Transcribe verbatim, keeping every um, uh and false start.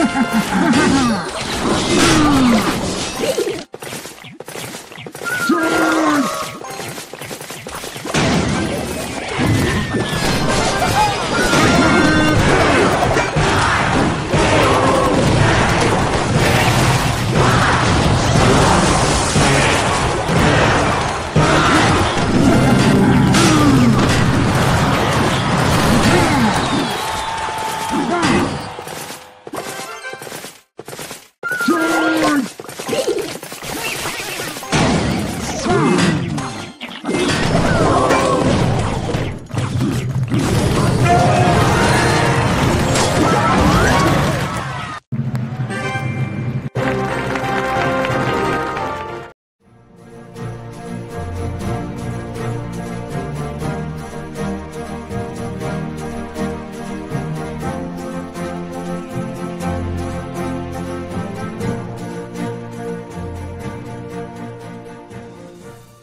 Ha ha ha!